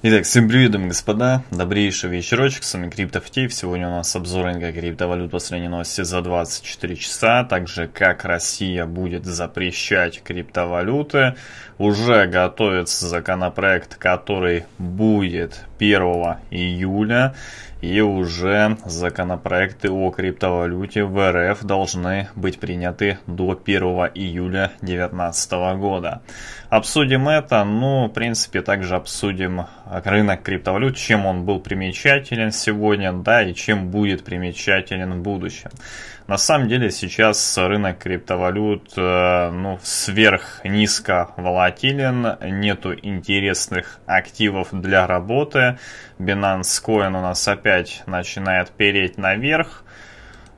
Итак, всем привет, господа, добрейший вечерочек, с вами CryptoFateev. Сегодня у нас обзор рынка криптовалют последней новости за 24 часа, также как Россия будет запрещать криптовалюты. Уже готовится законопроект, который будет 1 июля, и уже законопроекты о криптовалюте в РФ должны быть приняты до 1 июля 2019 года. Обсудим это, в принципе, также обсудим рынок криптовалют, чем он был примечателен сегодня, да, и чем будет примечателен в будущем. На самом деле сейчас рынок криптовалют сверхнизко волатилен, нету интересных активов для работы. Binance Coin у нас опять начинает переть наверх.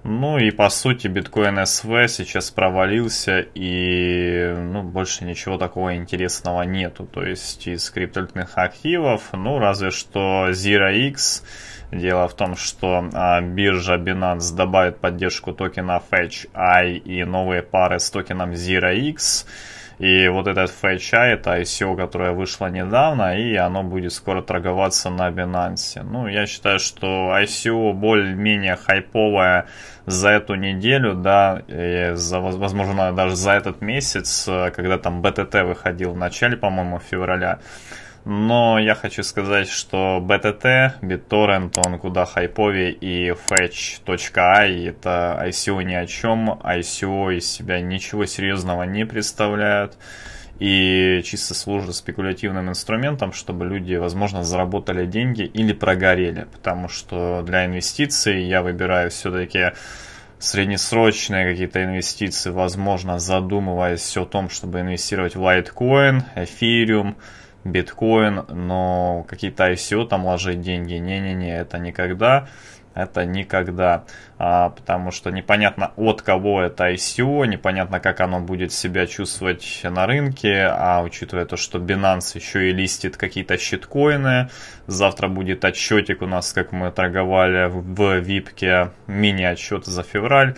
И по сути Bitcoin SV сейчас провалился, и больше ничего такого интересного нету. То есть из криптовалютных активов, разве что 0x. Дело в том, что биржа Binance добавит поддержку токена Fetch.ai и новые пары с токеном 0x. И вот этот Fetch.ai, это ICO, которое вышло недавно, и оно будет скоро торговаться на Binance. Я считаю, что ICO более-менее хайповая за эту неделю, да, и за, возможно, даже за этот месяц, когда там BTT выходил в начале, по-моему, февраля. Но я хочу сказать, что BTT, BitTorrent, он куда хайповее, и Fetch.ai это ICO ни о чем, ICO из себя ничего серьезного не представляет и чисто служит спекулятивным инструментом, чтобы люди, возможно, заработали деньги или прогорели, потому что для инвестиций я выбираю все-таки среднесрочные какие-то инвестиции, возможно, задумываясь о том, чтобы инвестировать в Litecoin, Ethereum, биткоин, но какие-то ICO там ложить деньги, не-не-не, это никогда, потому что непонятно, от кого это ICO, непонятно, как оно будет себя чувствовать на рынке, а учитывая то, что Binance еще и листит какие-то щиткоины, завтра будет отчетик у нас, как мы торговали в випке, мини-отчет за февраль.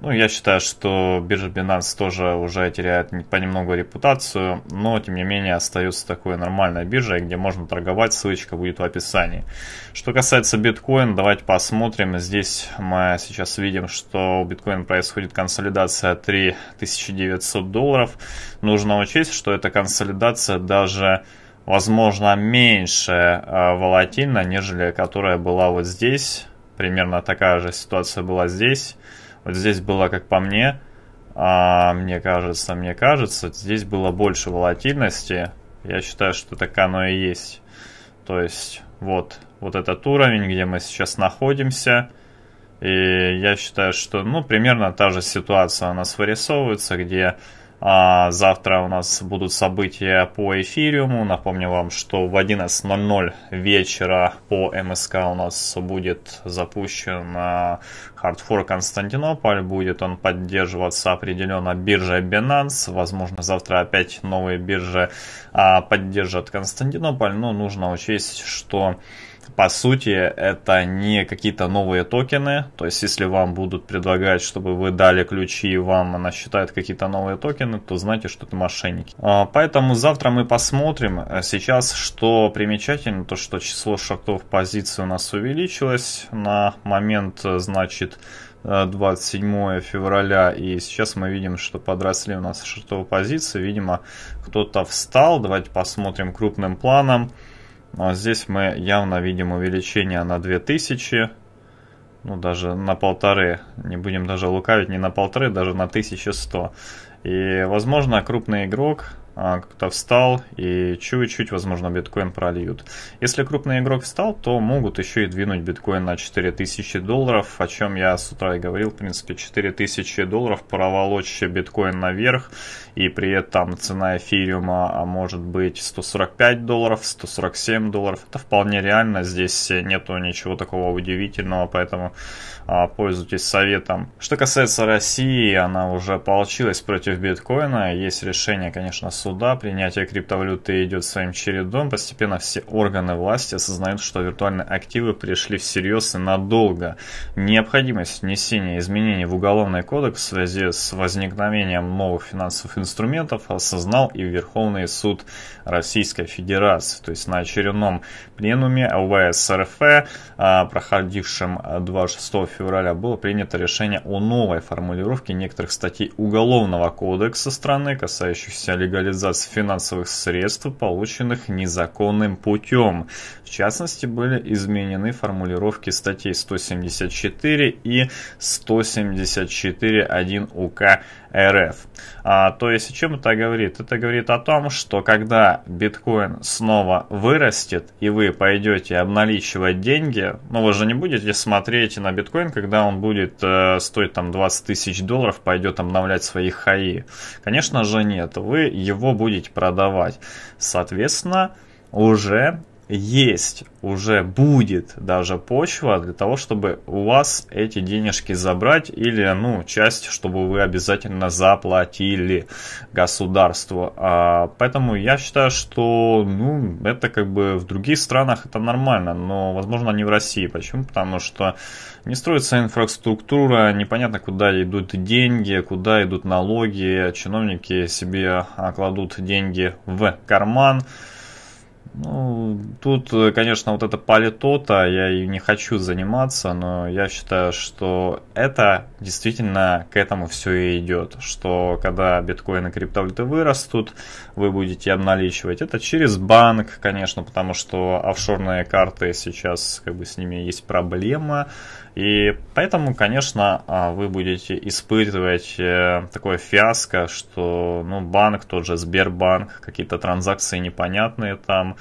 Я считаю, что биржа Binance тоже уже теряет понемногу репутацию, но, тем не менее, остается такой нормальной биржей, где можно торговать, ссылочка будет в описании. Что касается биткоина, давайте посмотрим. Здесь мы сейчас видим, что у биткоина происходит консолидация $3900. Нужно учесть, что эта консолидация даже, возможно, меньше волатильна, нежели которая была вот здесь. Примерно такая же ситуация была здесь. Вот здесь было, как по мне, мне кажется, здесь было больше волатильности. Я считаю, что так оно и есть. То есть вот этот уровень, где мы сейчас находимся. И я считаю, что примерно та же ситуация у нас вырисовывается, где завтра у нас будут события по эфириуму. Напомню вам, что в 11:00 вечера по МСК у нас будет запущен хардфорк Константинополь. Будет он поддерживаться определенно биржей Binance. Возможно, завтра опять новые биржи поддержат Константинополь. Но нужно учесть, что по сути это не какие-то новые токены. То есть если вам будут предлагать, чтобы вы дали ключи и вам насчитают какие-то новые токены, то знайте, что это мошенники. Поэтому завтра мы посмотрим. Сейчас что примечательно, то что число шортов позиций у нас увеличилось на момент, значит, 27 февраля, и сейчас мы видим, что подросли у нас шортовые позиции. Видимо, кто-то встал. Давайте посмотрим крупным планом. Здесь мы явно видим увеличение на 2000, даже на 1,5, не будем даже лукавить, не на 1,5, даже на 1100. И, возможно, крупный игрок кто-то встал, и чуть-чуть, возможно, биткоин прольют. Если крупный игрок встал, то могут еще и двинуть биткоин на $4000, о чем я с утра и говорил. В принципе, $4000 проволочь биткоин наверх, и при этом цена эфириума может быть $145, $147. Это вполне реально, здесь нету ничего такого удивительного, поэтому пользуйтесь советом. Что касается России, она уже получилась против биткоина, есть решение, конечно, с суда. Принятие криптовалюты идет своим чередом. Постепенно все органы власти осознают, что виртуальные активы пришли всерьез и надолго. Необходимость внесения изменений в Уголовный кодекс в связи с возникновением новых финансовых инструментов осознал и Верховный суд Российской Федерации. То есть на очередном пленуме ОВС РФ, проходившем 26 февраля, было принято решение о новой формулировке некоторых статей Уголовного кодекса страны, касающихся легализации финансовых средств, полученных незаконным путем. В частности, были изменены формулировки статей 174 и 174.1 УК РФ. То есть о чем это говорит? Это говорит о том, что когда биткоин снова вырастет и вы пойдете обналичивать деньги, но вы же не будете смотреть на биткоин, когда он будет стоить там 20 тысяч долларов, пойдет обновлять свои хаи. Конечно же нет, вы его будете продавать. Соответственно, уже будет даже почва для того, чтобы у вас эти денежки забрать или, часть, чтобы вы обязательно заплатили государству. Поэтому я считаю, что, это в других странах это нормально, но, возможно, не в России. Почему? Потому что не строится инфраструктура, непонятно, куда идут деньги, куда идут налоги, чиновники себе кладут деньги в карман. Тут, конечно, вот это политота, я и не хочу заниматься, но я считаю, что это действительно к этому все и идет, что когда биткоин и криптовалюты вырастут, вы будете обналичивать это через банк, конечно, потому что офшорные карты сейчас, с ними есть проблема, и поэтому, конечно, вы будете испытывать такое фиаско, что, банк, тот же Сбербанк, какие-то транзакции непонятные там,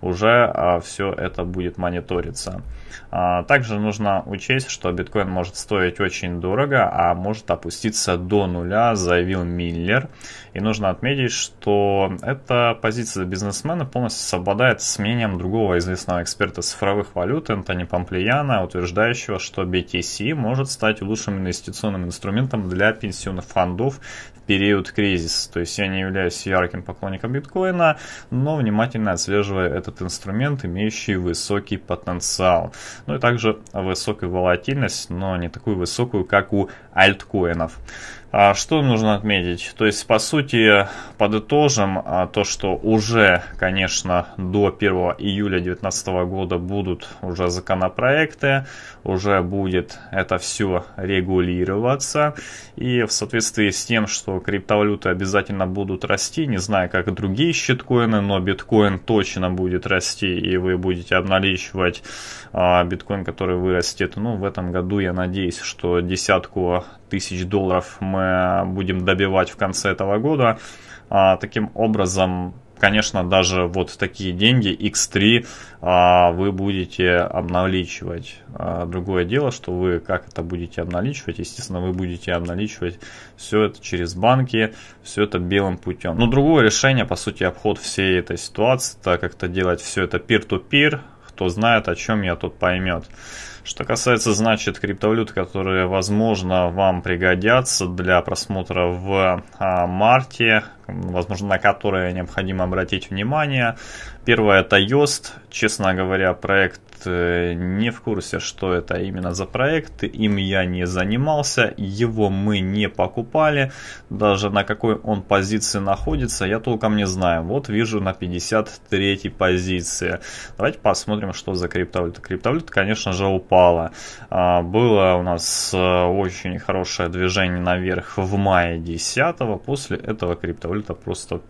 уже все это будет мониториться. Также нужно учесть, что биткоин может стоить очень дорого, а может опуститься до нуля, заявил Миллер. И нужно отметить, что эта позиция бизнесмена полностью совпадает с мнением другого известного эксперта цифровых валют Энтони Памплияна, утверждающего, что BTC может стать лучшим инвестиционным инструментом для пенсионных фондов в период кризиса. То есть я не являюсь ярким поклонником биткоина, но внимательно отслеживаю этот инструмент, имеющий высокий потенциал. И также высокую волатильность, но не такую высокую, как у альткоинов. Что нужно отметить? То есть, по сути, подытожим то, что уже, конечно, до 1 июля 2019 года будут уже законопроекты, уже будет это все регулироваться. И в соответствии с тем, что криптовалюты обязательно будут расти, не знаю, как другие щиткоины, но биткоин точно будет расти, и вы будете обналичивать биткоин, который вырастет. В этом году я надеюсь, что десятку тысяч долларов мы будем добивать в конце этого года. Таким образом, конечно, даже вот такие деньги X3 вы будете обналичивать. Другое дело, что вы как это будете обналичивать. Естественно, вы будете обналичивать все это через банки, все это белым путем. Но другое решение, по сути, обход всей этой ситуации, так как-то делать все это peer-to-peer. Кто знает, о чем я, тот поймет. Что касается, криптовалют, которые, возможно, вам пригодятся для просмотра в марте, возможно, на которые необходимо обратить внимание. Первое — это EOS. Честно говоря, проект, не в курсе, что это именно за проект. Им я не занимался, его мы не покупали. Даже на какой он позиции находится, я толком не знаю. Вот вижу на 53-й позиции. Давайте посмотрим, что за криптовалюта. Криптовалюта, конечно же, упала. Было у нас очень хорошее движение наверх в мае 10-го. После этого криптовалюта просто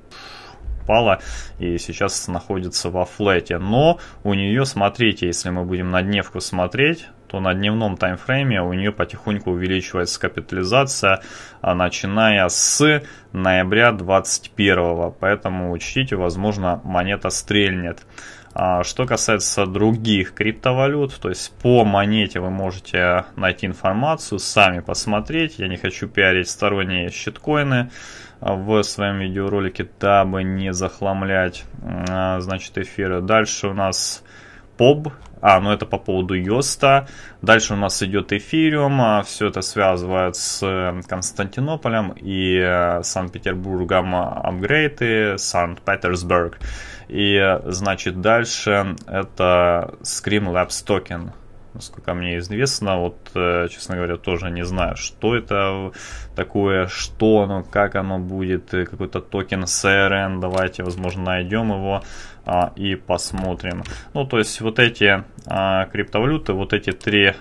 и сейчас находится во флете. Но у нее, смотрите, если мы будем на дневку смотреть, то на дневном таймфрейме у нее потихоньку увеличивается капитализация, начиная с ноября 2021. Поэтому учтите, возможно, монета стрельнет. Что касается других криптовалют, то есть по монете вы можете найти информацию, сами посмотреть. Я не хочу пиарить сторонние щиткоины в своем видеоролике, дабы не захламлять, эфиры. Дальше у нас POB. Ну это по поводу EOS. Дальше у нас идет Ethereum. Все это связывает с Константинополем и Санкт-Петербургом, апгрейды, Санкт-Петербург. И, значит, дальше это Scream Labs токен. Насколько мне известно, вот, честно говоря, тоже не знаю, что это такое, что оно, как оно будет, какой-то токен ARN, давайте, возможно, найдем его и посмотрим. Ну, то есть, вот эти криптовалюты, вот эти три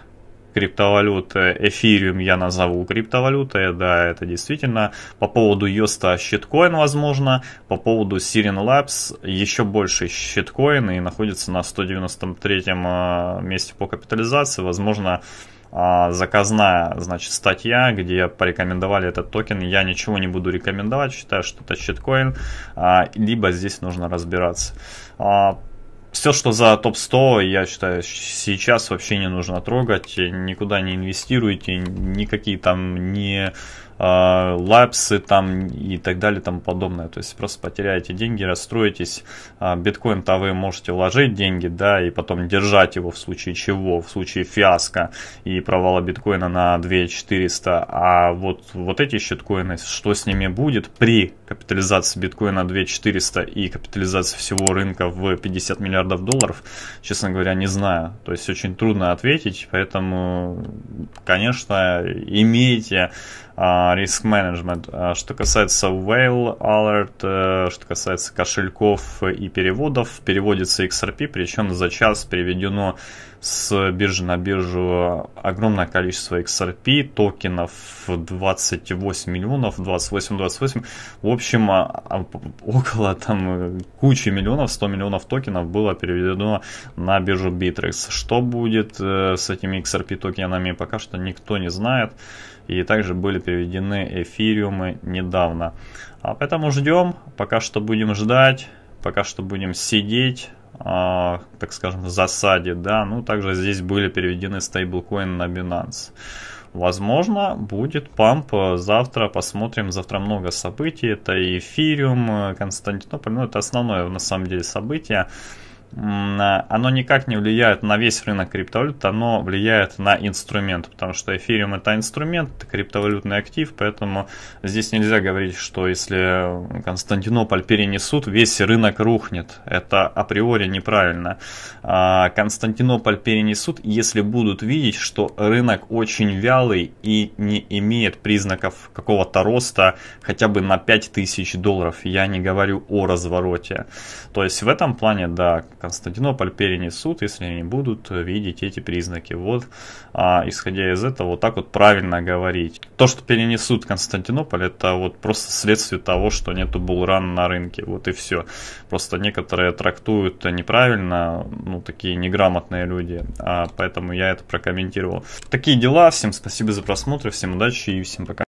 криптовалюты, Ethereum я назову криптовалютой, да, это действительно. По поводу EOS щиткоин, возможно, по поводу Sirin Labs еще больше щиткоин и находится на 193-м месте по капитализации, возможно, заказная, значит, статья, где порекомендовали этот токен. Я ничего не буду рекомендовать, считаю, что это щиткоин, либо здесь нужно разбираться. Все, что за топ-100, я считаю, сейчас вообще не нужно трогать, никуда не инвестируйте, никакие там не лапсы там и так далее, там подобное. То есть просто потеряете деньги, расстроитесь. Биткоин-то вы можете вложить деньги, да, и потом держать его в случае чего, в случае фиаско и провала биткоина на 2400. А вот эти щиткоины, что с ними будет при капитализации биткоина 2400 и капитализации всего рынка в 50 миллиардов долларов, честно говоря, не знаю. То есть очень трудно ответить, поэтому, конечно, имейте риск-менеджмент. Что касается Whale Alert, что касается кошельков и переводов, переводится XRP, причем за час переведено с биржи на биржу огромное количество XRP, токенов 28 миллионов, 28. В общем, около там кучи миллионов, 100 миллионов токенов было переведено на биржу Bittrex. Что будет с этими XRP токенами, пока что никто не знает. И также были переведены эфириумы недавно. Поэтому ждем, пока что будем ждать, пока что будем сидеть, так скажем, в засаде, да. Ну, также здесь были переведены стейблкоины на Binance. Возможно, будет памп завтра, посмотрим. Завтра много событий, это эфириум, Константинополь, ну, это основное, на самом деле, событие. Оно никак не влияет на весь рынок криптовалют, оно влияет на инструмент, потому что эфириум это инструмент, это криптовалютный актив, поэтому здесь нельзя говорить, что если Константинополь перенесут, весь рынок рухнет, это априори неправильно. Константинополь перенесут, если будут видеть, что рынок очень вялый и не имеет признаков какого-то роста хотя бы на 5000 долларов, я не говорю о развороте. То есть в этом плане, да, Константинополь перенесут, если они будут видеть эти признаки. Вот, исходя из этого, вот так вот правильно говорить. То, что перенесут Константинополь, это вот просто следствие того, что нету булран на рынке. Вот и все. Просто некоторые трактуют неправильно, ну, такие неграмотные люди. Поэтому я это прокомментировал. Такие дела. Всем спасибо за просмотр, всем удачи и всем пока.